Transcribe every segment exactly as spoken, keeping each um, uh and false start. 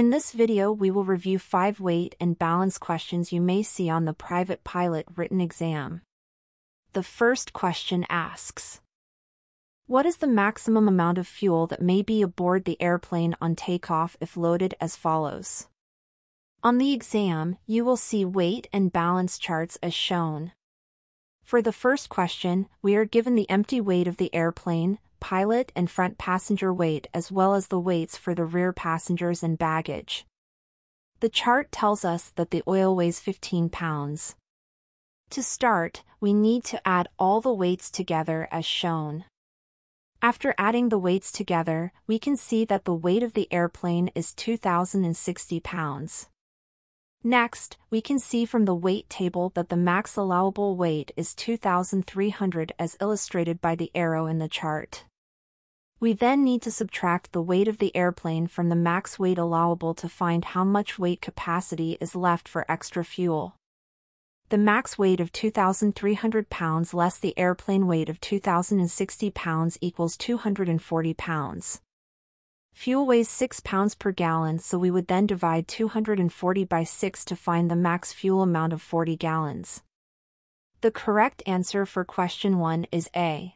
In this video we will review five weight and balance questions you may see on the private pilot written exam. The first question asks, what is the maximum amount of fuel that may be aboard the airplane on takeoff if loaded as follows? On the exam, you will see weight and balance charts as shown. For the first question, we are given the empty weight of the airplane, pilot and front passenger weight, as well as the weights for the rear passengers and baggage. The chart tells us that the oil weighs fifteen pounds. To start, we need to add all the weights together as shown. After adding the weights together, we can see that the weight of the airplane is two thousand sixty pounds. Next, we can see from the weight table that the max allowable weight is two thousand three hundred as illustrated by the arrow in the chart. We then need to subtract the weight of the airplane from the max weight allowable to find how much weight capacity is left for extra fuel. The max weight of two thousand three hundred pounds less the airplane weight of two thousand sixty pounds equals two hundred forty pounds. Fuel weighs six pounds per gallon, so we would then divide two hundred forty by six to find the max fuel amount of forty gallons. The correct answer for question one is A.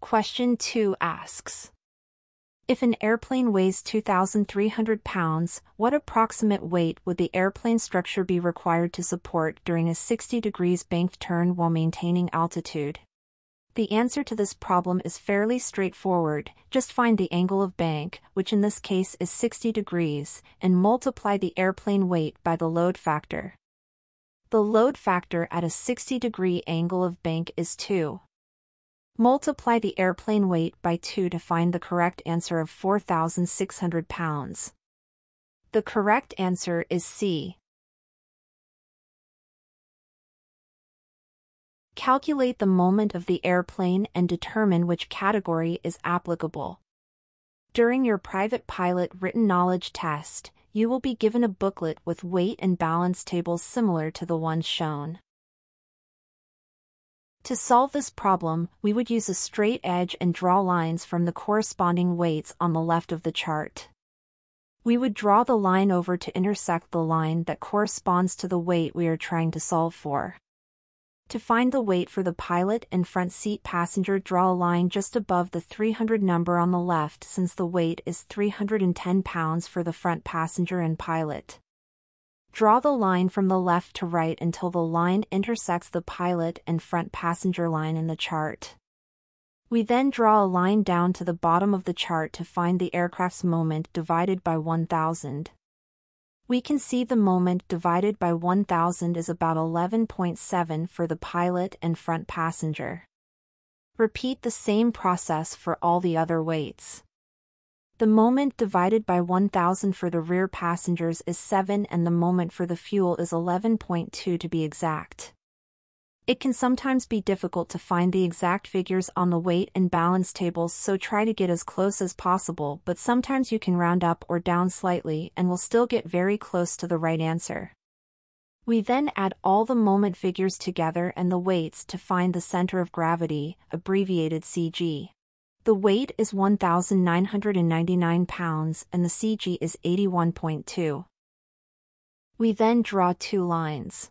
Question two asks, if an airplane weighs two thousand three hundred pounds, what approximate weight would the airplane structure be required to support during a sixty degrees banked turn while maintaining altitude? The answer to this problem is fairly straightforward. Just find the angle of bank, which in this case is sixty degrees, and multiply the airplane weight by the load factor. The load factor at a sixty degree angle of bank is two. Multiply the airplane weight by two to find the correct answer of four thousand six hundred pounds. The correct answer is C. Calculate the moment of the airplane and determine which category is applicable. During your private pilot written knowledge test, you will be given a booklet with weight and balance tables similar to the ones shown. To solve this problem, we would use a straight edge and draw lines from the corresponding weights on the left of the chart. We would draw the line over to intersect the line that corresponds to the weight we are trying to solve for. To find the weight for the pilot and front seat passenger, draw a line just above the three hundred number on the left, since the weight is three hundred ten pounds for the front passenger and pilot. Draw the line from the left to right until the line intersects the pilot and front passenger line in the chart. We then draw a line down to the bottom of the chart to find the aircraft's moment divided by one thousand. We can see the moment divided by one thousand is about eleven point seven for the pilot and front passenger. Repeat the same process for all the other weights. The moment divided by one thousand for the rear passengers is seven, and the moment for the fuel is eleven point two to be exact. It can sometimes be difficult to find the exact figures on the weight and balance tables, so try to get as close as possible, but sometimes you can round up or down slightly and will still get very close to the right answer. We then add all the moment figures together and the weights to find the center of gravity, abbreviated C G. The weight is one thousand nine hundred ninety-nine pounds and the C G is eighty-one point two. We then draw two lines.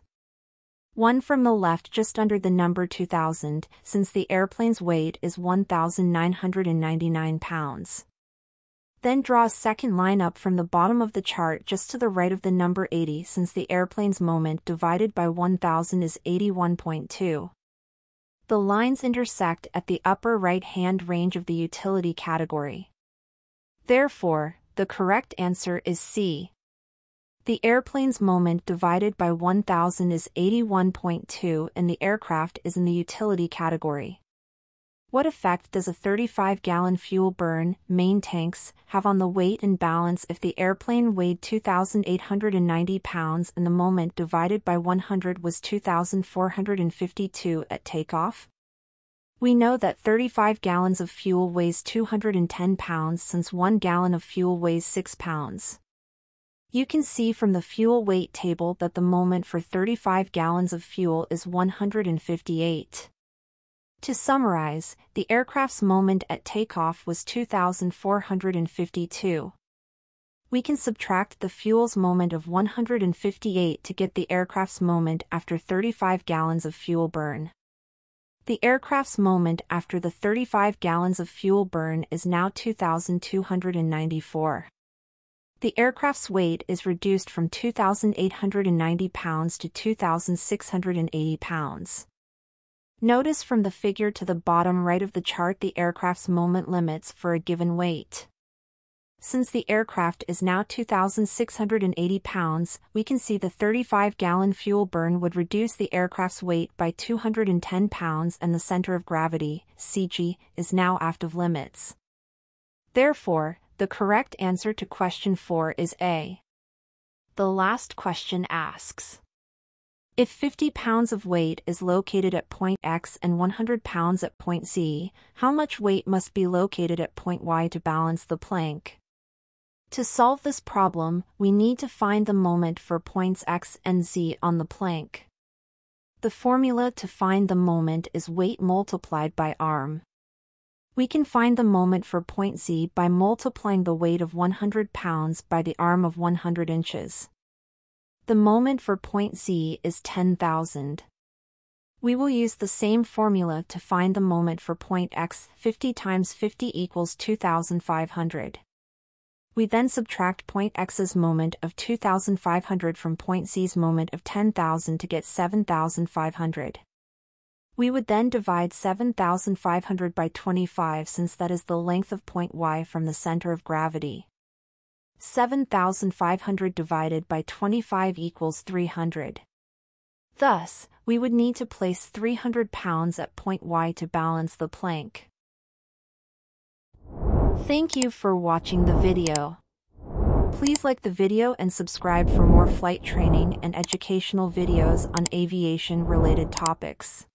One from the left just under the number two thousand, since the airplane's weight is one thousand nine hundred ninety-nine pounds. Then draw a second line up from the bottom of the chart just to the right of the number eighty, since the airplane's moment divided by one thousand is eighty-one point two. The lines intersect at the upper right-hand range of the utility category. Therefore, the correct answer is C. The airplane's moment divided by one thousand is eighty-one point two and the aircraft is in the utility category. What effect does a thirty-five gallon fuel burn, main tanks, have on the weight and balance if the airplane weighed two thousand eight hundred ninety pounds and the moment divided by one hundred was two thousand four hundred fifty-two at takeoff? We know that thirty-five gallons of fuel weighs two hundred ten pounds, since one gallon of fuel weighs six pounds. You can see from the fuel weight table that the moment for thirty-five gallons of fuel is one hundred fifty-eight. To summarize, the aircraft's moment at takeoff was two thousand four hundred fifty-two. we can subtract the fuel's moment of one hundred fifty-eight to get the aircraft's moment after thirty-five gallons of fuel burn. The aircraft's moment after the thirty-five gallons of fuel burn is now two thousand two hundred ninety-four. The aircraft's weight is reduced from two thousand eight hundred ninety pounds to two thousand six hundred eighty pounds. Notice from the figure to the bottom right of the chart the aircraft's moment limits for a given weight. Since the aircraft is now two thousand six hundred eighty pounds, we can see the thirty-five gallon fuel burn would reduce the aircraft's weight by two hundred ten pounds and the center of gravity, C G, is now aft of limits. Therefore, the correct answer to question four is A. The last question asks, if fifty pounds of weight is located at point X and one hundred pounds at point Z, how much weight must be located at point Y to balance the Planck? To solve this problem, we need to find the moment for points X and Z on the Planck. The formula to find the moment is weight multiplied by arm. We can find the moment for point Z by multiplying the weight of one hundred pounds by the arm of one hundred inches. The moment for point Z is ten thousand. We will use the same formula to find the moment for point X. fifty times fifty equals two thousand five hundred. We then subtract point X's moment of two thousand five hundred from point Z's moment of ten thousand to get seven thousand five hundred. We would then divide seven thousand five hundred by twenty-five since that is the length of point Y from the center of gravity. seven thousand five hundred divided by twenty-five equals three hundred. Thus, we would need to place three hundred pounds at point Y to balance the Planck. Thank you for watching the video. Please like the video and subscribe for more flight training and educational videos on aviation-related topics.